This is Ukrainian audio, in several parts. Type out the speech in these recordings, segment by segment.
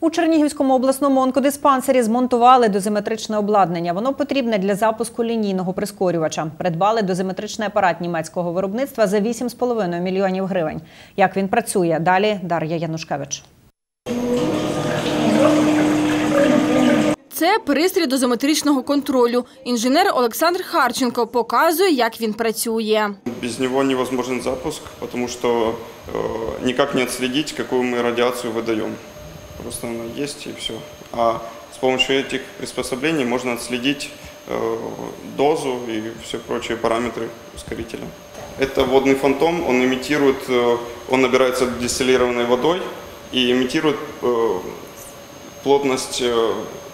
У Чернігівському обласному онкодиспансері змонтували дозиметричне обладнання. Воно потрібне для запуску лінійного прискорювача. Придбали дозиметричний апарат німецького виробництва за 8,5 мільйонів гривень. Як він працює – далі Дар'я Янушкевич. Це пристрій дозиметричного контролю. Інженер Олександр Харченко показує, як він працює. Без нього неможливий запуск, тому що ніяк не відслідити, яку ми радіацію видаємо. Просто оно есть и все. А с помощью этих приспособлений можно отследить дозу и все прочие параметры ускорителя. Это водный фантом, он набирается дистиллированной водой и имитирует плотность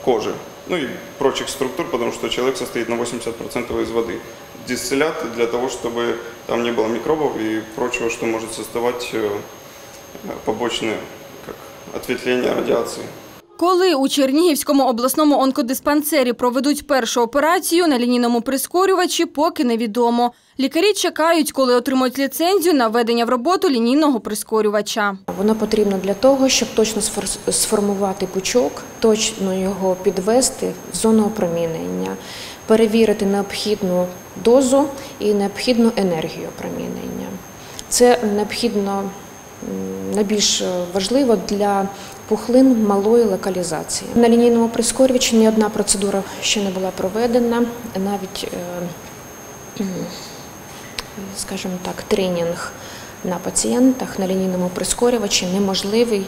кожи, ну и прочих структур, потому что человек состоит на 80% из воды. Дистиллят для того, чтобы там не было микробов и прочего, что может создавать побочные відсвітлення радіації. Коли у Чернігівському обласному онкодиспансері проведуть першу операцію на лінійному прискорювачі, поки невідомо. Лікарі чекають, коли отримають ліцензію на введення в роботу лінійного прискорювача. Воно потрібно для того, щоб точно сформувати пучок, точно його підвести в зону опромінення, перевірити необхідну дозу і необхідну енергію опромінення. Це необхідно найбільш важливо для пухлин малої локалізації. На лінійному прискорювачі ні одна процедура ще не була проведена, навіть, скажімо так, тренінг на пацієнтах на лінійному прискорювачі неможливий,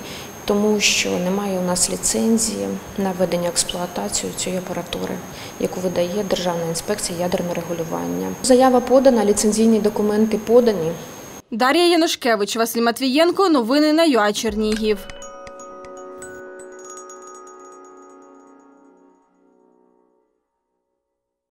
тому що немає у нас ліцензії на введення в експлуатацію цієї апаратури, яку видає Державна інспекція ядерного регулювання. Заява подана, ліцензійні документи подані. Дар'я Янушкевич, Василь Матвієнко. Новини на ЮА Чернігів.